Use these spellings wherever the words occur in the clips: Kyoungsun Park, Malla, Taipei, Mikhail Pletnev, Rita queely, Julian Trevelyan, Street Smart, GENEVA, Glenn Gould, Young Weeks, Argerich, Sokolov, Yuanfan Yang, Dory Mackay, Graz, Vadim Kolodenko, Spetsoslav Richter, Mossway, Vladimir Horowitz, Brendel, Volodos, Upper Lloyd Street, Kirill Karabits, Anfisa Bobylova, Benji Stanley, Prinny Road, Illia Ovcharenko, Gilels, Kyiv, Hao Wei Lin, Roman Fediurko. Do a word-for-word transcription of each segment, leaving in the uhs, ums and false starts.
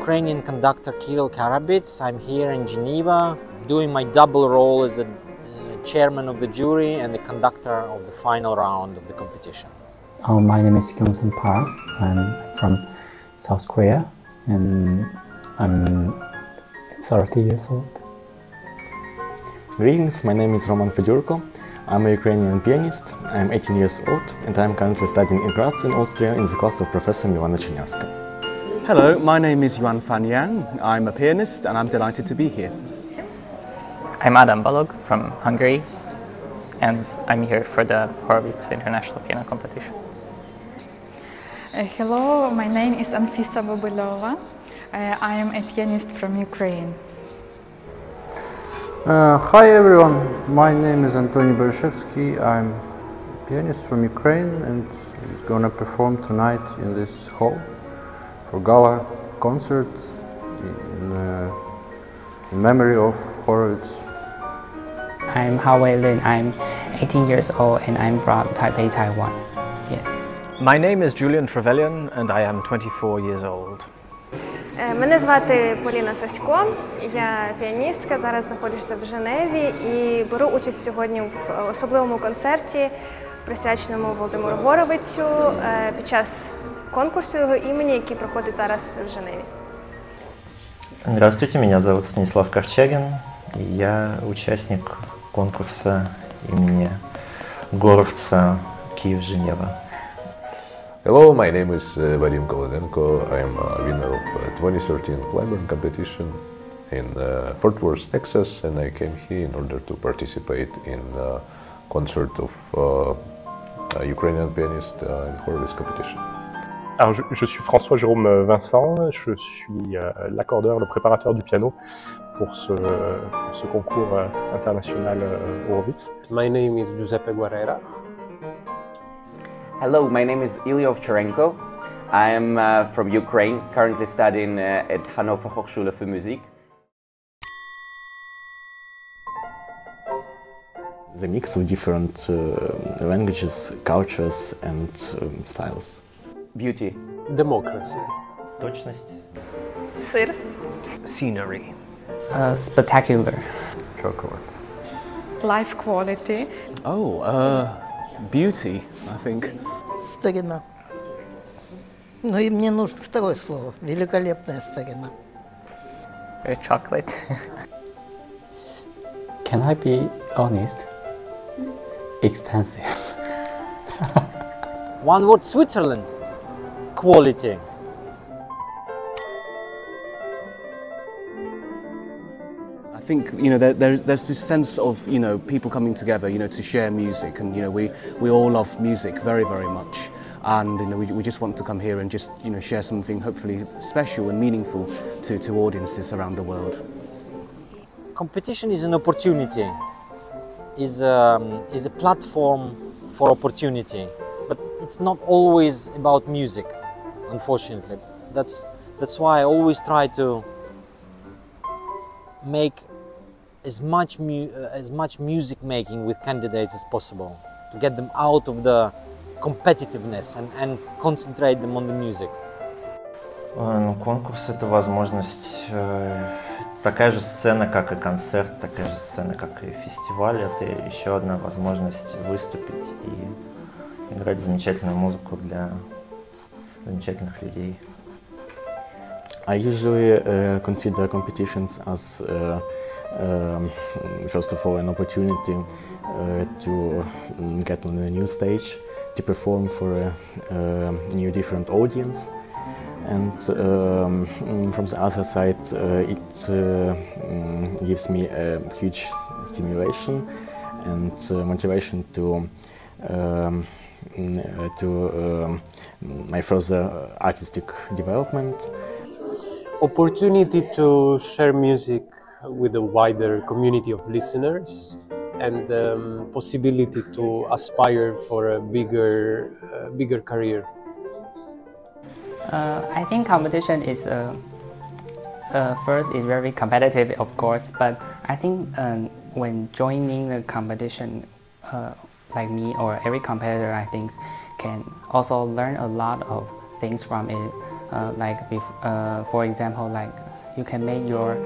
Ukrainian conductor Kirill Karabits. I'm here in Geneva doing my double role as a chairman of the jury and the conductor of the final round of the competition. Oh, my name is Kyoungsun Park. I'm from South Korea and I'm thirty years old. Greetings, my name is Roman Fediurko. I'm a Ukrainian pianist. I'm eighteen years old and I'm currently studying in Graz in Austria in the class of Professor Milana Chenevska. Hello, my name is Yuanfan Yang. I'm a pianist and I'm delighted to be here. I'm Adam Balogh from Hungary and I'm here for the Horowitz International Piano Competition. Uh, hello, my name is Anfisa Bobylova. Uh, I am a pianist from Ukraine. Uh, hi everyone, my name is Antonii Baryshevsky. I'm a pianist from Ukraine and he's going to perform tonight in this hall for gala concert in, uh, in memory of Horowitz. I'm Hao Wei Lin, I'm eighteen years old and I'm from Taipei, Taiwan. Yes. My name is Julian Trevelyan and I am twenty-four years old. Мене звати Поліна Сасько, я піаністка, зараз знаходжуся в Женеві і беру участь сьогодні в особливому концерті, присвяченому Володимиру Горовицю під час конкурсу его имени, который проходит сейчас в Женеве. Здравствуйте, меня зовут Станислав Корчагин. Я участник конкурса имени Горовца Киев-Женева. Hello, my name is Vadim Kolodenko. I'm a winner of twenty thirteen climbing competition in uh, Fort Worth, Texas, and I came here in order to participate in a concert of uh, a Ukrainian pianist uh, in Horowitz competition. Alors je, je suis François Jérôme Vincent, je suis euh, l'accordeur, le préparateur du piano pour ce, euh, pour ce concours euh, international euh, Horowitz. My name is Giuseppe Guarrera. Hello, my name is Illia Ovcharenko. I am uh, from Ukraine, currently studying uh, at Hanover Hochschule für Music. The mix of different uh, languages, cultures and um, styles. Beauty. Democracy. Точность. Сыр. Scenery. Uh, spectacular. Chocolate. Life quality. Oh, uh, beauty, I think. Старина. Ну и мне нужно второе слово. Великолепная старина. Uh, chocolate. Can I be honest? Expensive. One word, Switzerland. Quality. I think, you know, there, there's, there's this sense of, you know, people coming together, you know, to share music, and, you know, we, we all love music very, very much, and, you know, we, we just want to come here and just, you know, share something hopefully special and meaningful to, to audiences around the world. Competition is an opportunity, is um, is a platform for opportunity, but it's not always about music. Unfortunately, that's that's why I always try to make as much mu as much music making with candidates as possible to get them out of the competitiveness and and concentrate them on the music. Ну, конкурс — это возможность, такая же сцена, как и концерт, такая же сцена, как и фестиваль. Это еще одна возможность выступить и играть замечательную музыку для замечательных людей. I usually uh, consider competitions as, uh, um, first of all, an opportunity uh, to get on a new stage, to perform for a, a new different audience, and um, from the other side uh, it uh, gives me a huge stimulation and uh, motivation to um, to uh, my further artistic development. Opportunity to share music with a wider community of listeners and um, possibility to aspire for a bigger, uh, bigger career. Uh, I think competition is, uh, uh, first, is very competitive, of course, but I think um, when joining the competition, uh, like me or every competitor, I think, can also learn a lot of things from it, uh, like bef uh, for example, like you can make your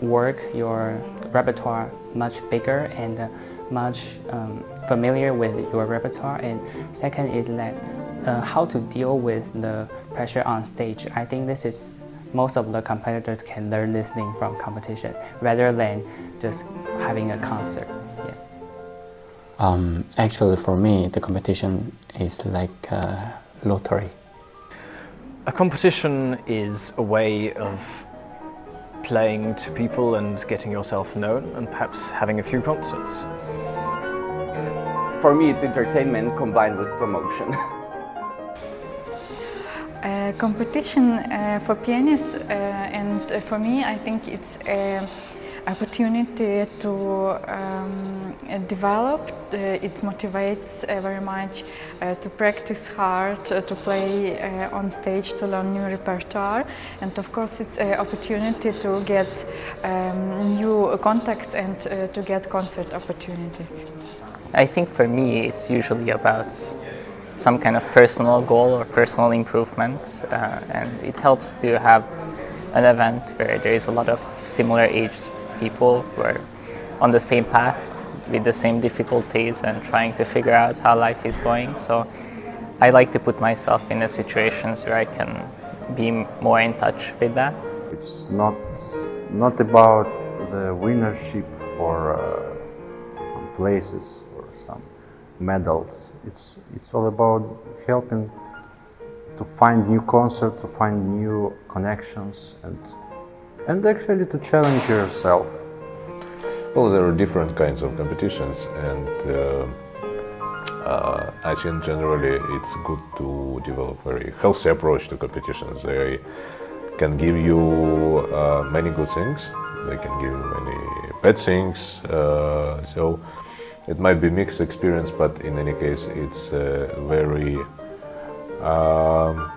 work, your repertoire much bigger and uh, much um, familiar with your repertoire. And second is that uh, how to deal with the pressure on stage. I think this is most of the competitors can learn this thing from competition rather than just having a concert. Yeah. Um, actually, for me, the competition is like a lottery. A competition is a way of playing to people and getting yourself known and perhaps having a few concerts. For me, it's entertainment combined with promotion. Uh, competition uh, for pianists uh, and uh, for me, I think it's an opportunity to um, develop. Uh, it motivates uh, very much uh, to practice hard, uh, to play uh, on stage, to learn new repertoire, and of course it's an opportunity to get um, new contacts and uh, to get concert opportunities. I think for me it's usually about some kind of personal goal or personal improvement, uh, and it helps to have an event where there is a lot of similar aged people who are on the same path with the same difficulties and trying to figure out how life is going. So I like to put myself in a situations where I can be more in touch with that. It's not, not about the winnership or uh, some places or some medals. It's, it's all about helping to find new concerts, to find new connections, and, and actually to challenge yourself. Well, there are different kinds of competitions, and uh, uh, I think generally it's good to develop a very healthy approach to competitions. They can give you uh, many good things, they can give you many bad things, uh, so it might be mixed experience, but in any case, it's a very um,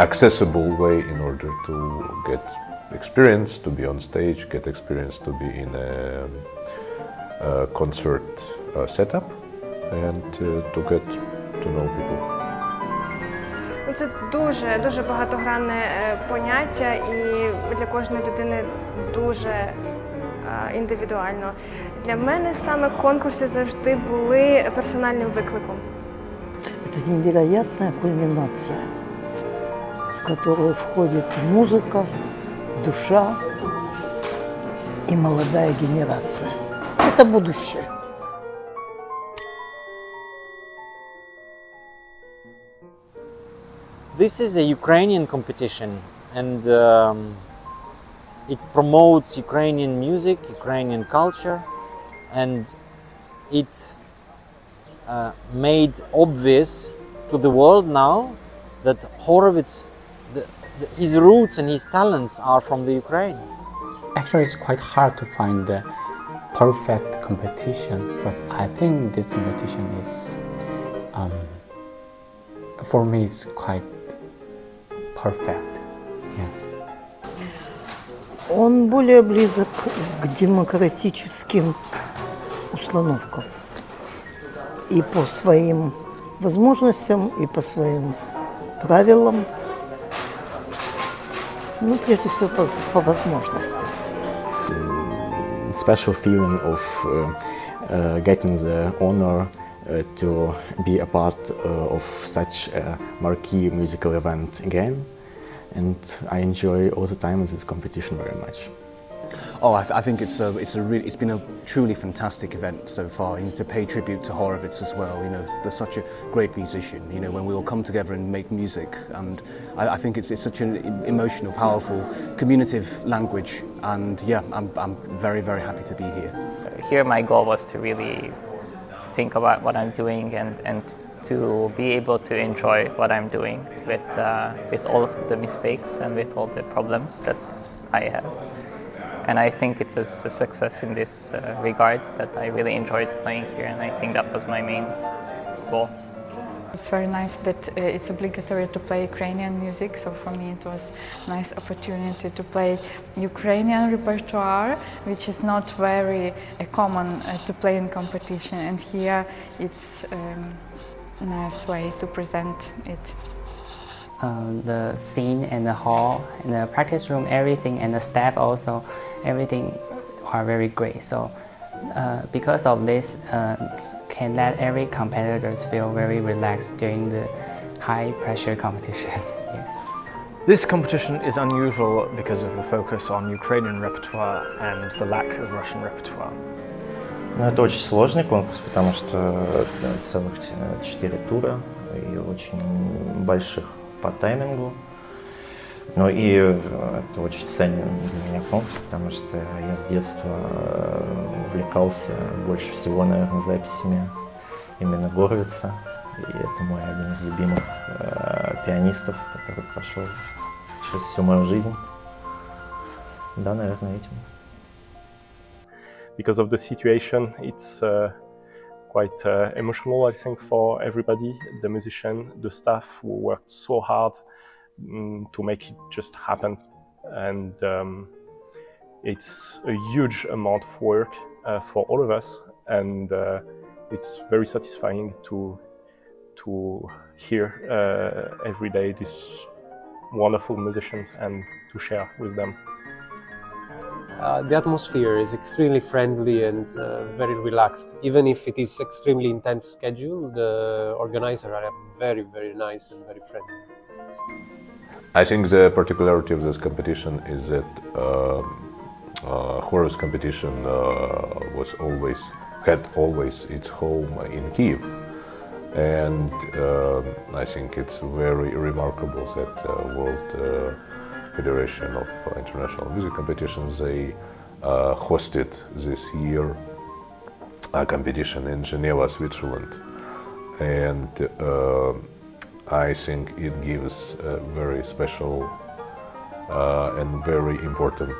accessible way in order to get experience, to be on stage, get experience to be in a, a concert uh, setup, and uh, to get to know people. Це дуже, дуже багатогранне поняття, і для кожної людини дуже індивідуально. Для мене саме конкурси завжди були персональним викликом. Це невероятна кульмінація, в яку входить музика, душа и молодая генерация. Это будущее. This is a Ukrainian competition, and um, it promotes Ukrainian music, Ukrainian culture, and it uh, made obvious to the world now that Horowitz, the, the, his roots and his talents are from the Ukraine. Actually, it's quite hard to find the perfect competition, but I think this competition is, um, for me, it's quite perfect, yes. Он более близок к демократическим установкам и по своим возможностям, и по своим правилам, ну, прежде всего, по, по возможности. Special feeling of uh, uh, getting the honor uh, to be a part uh, of such a marquee musical event again. And I enjoy all the time in this competition very much. Oh, I, th I think it's a, it's a really, it's been a truly fantastic event so far. You need to pay tribute to Horowitz as well. You know, they're such a great musician. You know, when we all come together and make music, and I, I think it's it's such an emotional, powerful, communicative language. And yeah, I'm I'm very very happy to be here. Here, my goal was to really think about what I'm doing and and. to be able to enjoy what I'm doing with, uh, with all of the mistakes and with all the problems that I have. And I think it was a success in this uh, regard, that I really enjoyed playing here, and I think that was my main goal. It's very nice that uh, it's obligatory to play Ukrainian music, so for me it was a nice opportunity to play Ukrainian repertoire, which is not very uh, common uh, to play in competition, and here it's um, nice way to present it. um, the scene and the hall and the practice room, everything, and the staff also, everything are very great. So uh, because of this, uh, can let every competitors feel very relaxed during the high pressure competition. Yes. This competition is unusual because of the focus on Ukrainian repertoire and the lack of Russian repertoire. Ну, это очень сложный конкурс, потому что целых четыре тура и очень больших по таймингу. Ну и это очень ценен для меня конкурс, потому что я с детства увлекался больше всего, наверное, записями именно Горвица. И это мой один из любимых пианистов, который прошел через всю мою жизнь. Да, наверное, этим. Because of the situation, it's uh, quite uh, emotional, I think, for everybody, the musician, the staff who worked so hard um, to make it just happen. And um, it's a huge amount of work uh, for all of us, and uh, it's very satisfying to, to hear uh, every day these wonderful musicians and to share with them. Uh, the atmosphere is extremely friendly and uh, very relaxed. Even if it is extremely intense schedule, the organizers are very, very nice and very friendly. I think the particularity of this competition is that uh, uh, Horowitz competition uh, was always had always its home in Kyiv, and uh, I think it's very remarkable that uh, world. Uh, Federation of International Music Competitions, they uh, hosted this year a competition in Geneva, Switzerland. And uh, I think it gives a very special uh, and very important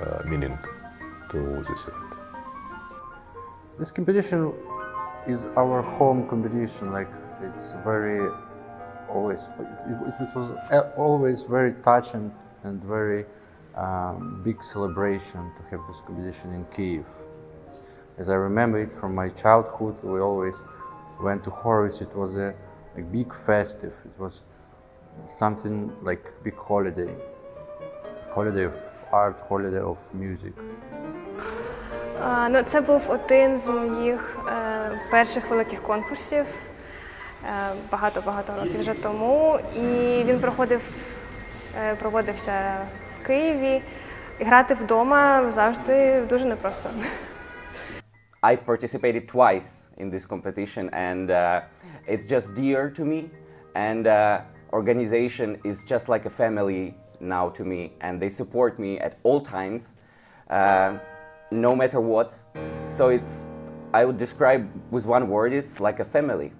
uh, meaning to this event. This competition is our home competition, like it's very always, it, it, it was always very touching and very um, big celebration to have this competition in Kyiv. As I remember it from my childhood, we always went to Horowitz. It was a, a big festive. It was something like big holiday, holiday of art, holiday of music. Uh, ну, це був один з моїх uh, перших великих конкурсів. Багато-багато років вже тому, і він проходив, проводився в Києві. І грати вдома завжди дуже непросто. I've participated twice in this competition, and uh, it's just dear to me, and uh, organization is just like a family now to me, and they support me at all times, uh, no matter what. So it's, I would describe with one word, it's like a family.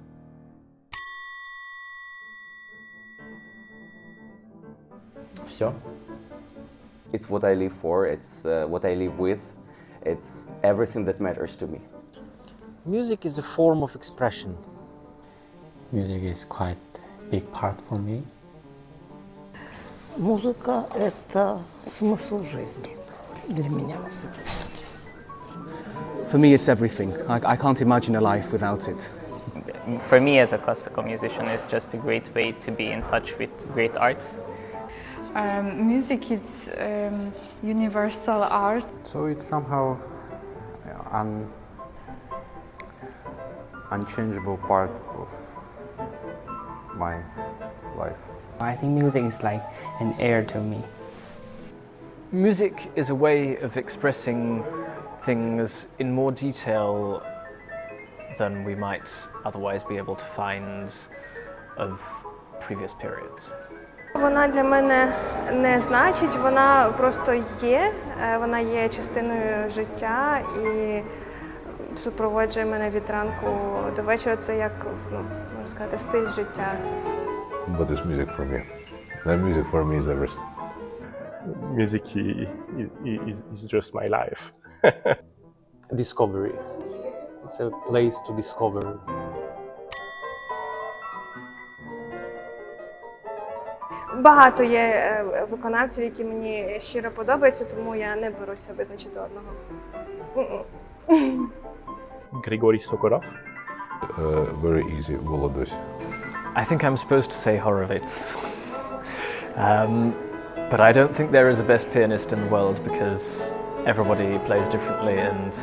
It's what I live for, it's uh, what I live with, it's everything that matters to me. Music is a form of expression. Music is quite a big part for me. Музыка – это смысл жизни для меня, во всяком случае. For me, it's everything. I, I can't imagine a life without it. For me, as a classical musician, it's just a great way to be in touch with great art. Um, music is um, universal art. So it's somehow an unchangeable part of my life. I think music is like an air to me. Music is a way of expressing things in more detail than we might otherwise be able to find of previous periods. Вона для мене не значить, вона просто є, вона є частиною життя і супроводжує мене від ранку до вечора. Це як, ну, можна сказати, стиль життя. But it's music for me. That music for me is everything. Music is, is just my life. Discovery. It's a place to discover. Багато є виконавців, які мені щиро подобаються, тому я не беруся визначити одного. Григорій Соколов. Very easy, Volodos. I think I'm supposed to say Horowitz. um, but I don't think there is a best pianist in the world because everybody plays differently and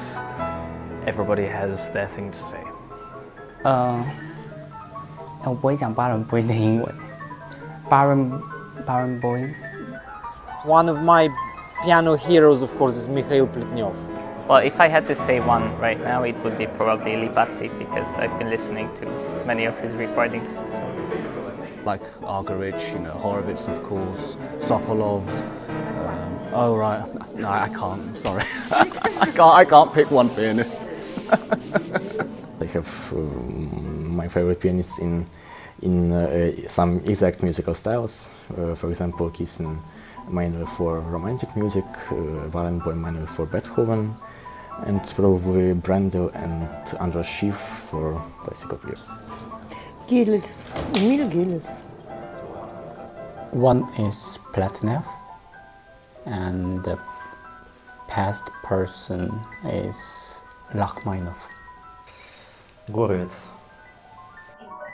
everybody has their thing to say. Uh, I don't speak Baron Boyne English. Baron, Baron Boyne. One of my piano heroes, of course, is Mikhail Pletnev. Well, if I had to say one right now, it would be probably Libatti, because I've been listening to many of his recordings. So. Like Argerich, you know, Horowitz, of course, Sokolov. Um, oh, right. No, I can't. I'm sorry. I, can't, I can't pick one pianist. I have um, my favorite pianists in, in uh, some exact musical styles. Uh, for example, Kissin, mainly for romantic music, uh, Barenboim mainly for Beethoven, and probably Brendel and Andras Schiff for classical piano. Gilels, Emil Gilels. One is Pletnev, and the past person is Rachmaninoff. Horowitz.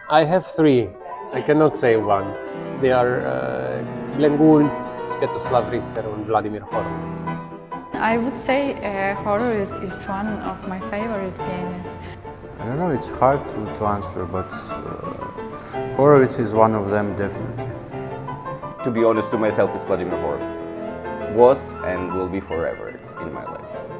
I have three. I cannot say one. They are uh, Glenn Gould, Spetsoslav Richter, and Vladimir Horowitz. I would say uh, Horowitz is one of my favorite pianists. I don't know, it's hard to, to answer, but uh, Horowitz is one of them, definitely. To be honest to myself, it's Vladimir Horowitz. Was and will be forever in my life.